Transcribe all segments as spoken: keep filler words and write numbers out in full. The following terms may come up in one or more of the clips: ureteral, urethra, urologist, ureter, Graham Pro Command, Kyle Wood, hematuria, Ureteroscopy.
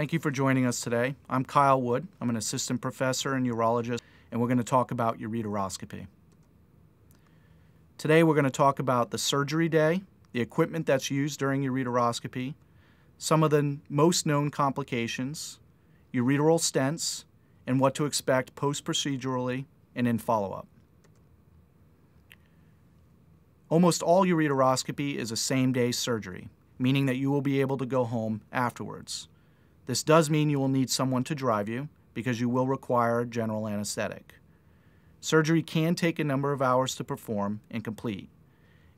Thank you for joining us today. I'm Kyle Wood. I'm an assistant professor and urologist, and we're going to talk about ureteroscopy. Today we're going to talk about the surgery day, the equipment that's used during ureteroscopy, some of the most known complications, ureteral stents, and what to expect post-procedurally and in follow-up. Almost all ureteroscopy is a same-day surgery, meaning that you will be able to go home afterwards. This does mean you will need someone to drive you because you will require general anesthetic. Surgery can take a number of hours to perform and complete,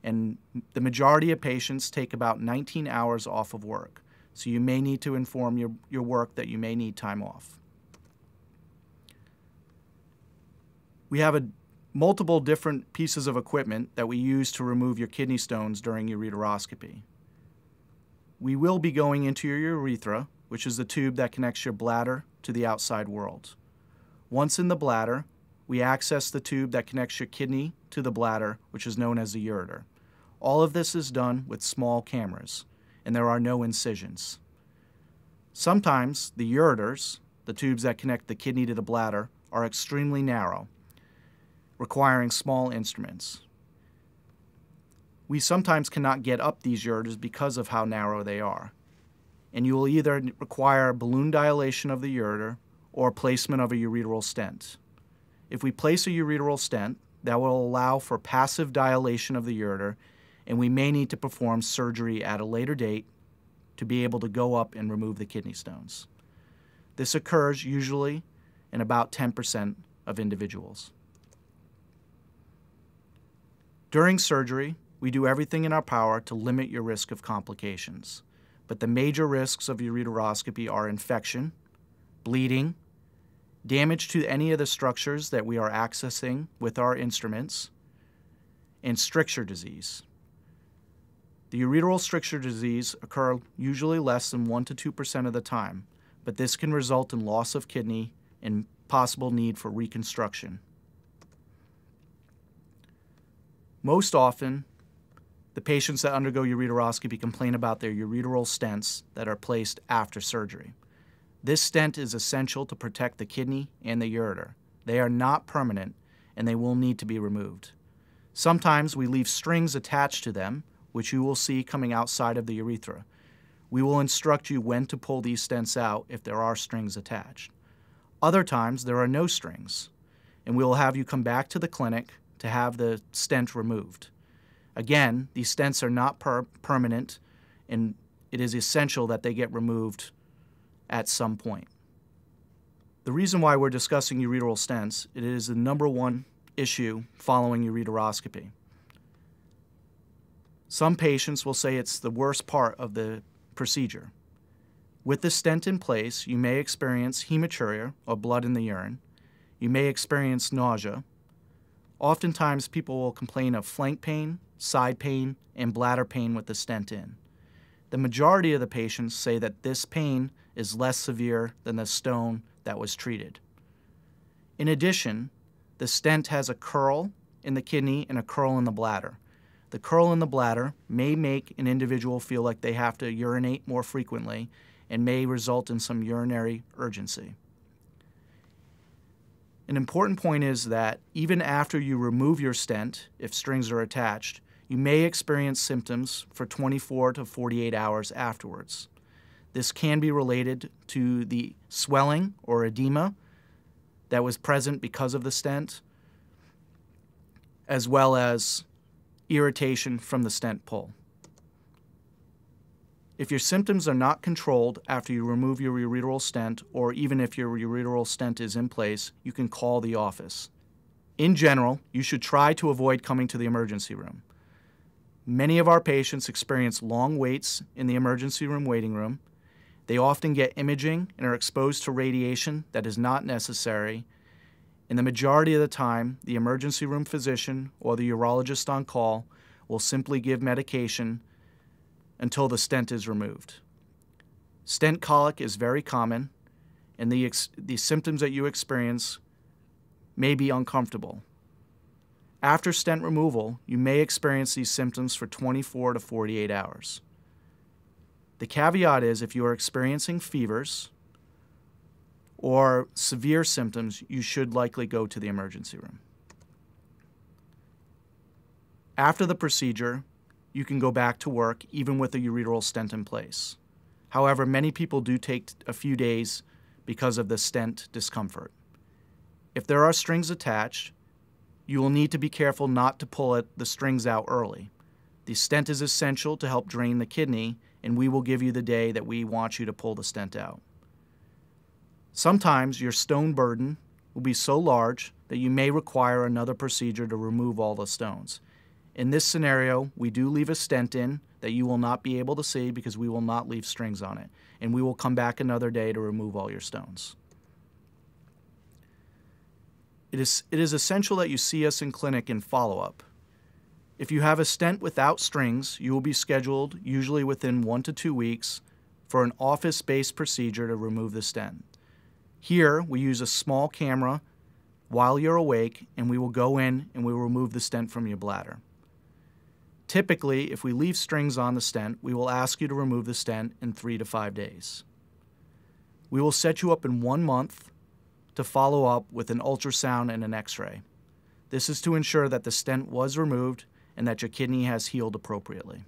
and the majority of patients take about nineteen hours off of work, so you may need to inform your, your work that you may need time off. We have a multiple different pieces of equipment that we use to remove your kidney stones during ureteroscopy. We will be going into your urethra, which is the tube that connects your bladder to the outside world. Once in the bladder, we access the tube that connects your kidney to the bladder, which is known as the ureter. All of this is done with small cameras, and there are no incisions. Sometimes the ureters, the tubes that connect the kidney to the bladder, are extremely narrow, requiring small instruments. We sometimes cannot get up these ureters because of how narrow they are, and you will either require balloon dilation of the ureter or placement of a ureteral stent. If we place a ureteral stent, that will allow for passive dilation of the ureter, and we may need to perform surgery at a later date to be able to go up and remove the kidney stones. This occurs usually in about ten percent of individuals. During surgery, we do everything in our power to limit your risk of complications, but the major risks of ureteroscopy are infection, bleeding, damage to any of the structures that we are accessing with our instruments, and stricture disease. The ureteral stricture disease occurs usually less than one to two percent of the time, but this can result in loss of kidney and possible need for reconstruction. Most often, the patients that undergo ureteroscopy complain about their ureteral stents that are placed after surgery. This stent is essential to protect the kidney and the ureter. They are not permanent, and they will need to be removed. Sometimes we leave strings attached to them, which you will see coming outside of the urethra. We will instruct you when to pull these stents out if there are strings attached. Other times, there are no strings, and we will have you come back to the clinic to have the stent removed. Again, these stents are not per permanent, and it is essential that they get removed at some point. The reason why we're discussing ureteral stents, it is the number one issue following ureteroscopy. Some patients will say it's the worst part of the procedure. With the stent in place, you may experience hematuria, or blood in the urine. You may experience nausea. Oftentimes, people will complain of flank pain, side pain, and bladder pain with the stent in. The majority of the patients say that this pain is less severe than the stone that was treated. In addition, the stent has a curl in the kidney and a curl in the bladder. The curl in the bladder may make an individual feel like they have to urinate more frequently and may result in some urinary urgency. An important point is that even after you remove your stent, if strings are attached, you may experience symptoms for twenty-four to forty-eight hours afterwards. This can be related to the swelling or edema that was present because of the stent, as well as irritation from the stent pull. If your symptoms are not controlled after you remove your ureteral stent, or even if your ureteral stent is in place, you can call the office. In general, you should try to avoid coming to the emergency room. Many of our patients experience long waits in the emergency room waiting room. They often get imaging and are exposed to radiation that is not necessary. And the majority of the time, the emergency room physician or the urologist on call will simply give medication until the stent is removed. Stent colic is very common, and the, ex the symptoms that you experience may be uncomfortable. After stent removal, you may experience these symptoms for twenty-four to forty-eight hours. The caveat is if you are experiencing fevers or severe symptoms, you should likely go to the emergency room. After the procedure, you can go back to work even with a ureteral stent in place. However, many people do take a few days because of the stent discomfort. If there are strings attached, you will need to be careful not to pull it, the strings out early. The stent is essential to help drain the kidney, and we will give you the day that we want you to pull the stent out. Sometimes your stone burden will be so large that you may require another procedure to remove all the stones. In this scenario, we do leave a stent in that you will not be able to see because we will not leave strings on it, and we will come back another day to remove all your stones. It is, it is essential that you see us in clinic in follow-up. If you have a stent without strings, you will be scheduled, usually within one to two weeks, for an office-based procedure to remove the stent. Here, we use a small camera while you're awake, and we will go in and we will remove the stent from your bladder. Typically, if we leave strings on the stent, we will ask you to remove the stent in three to five days. We will set you up in one month to follow up with an ultrasound and an x-ray. This is to ensure that the stent was removed and that your kidney has healed appropriately.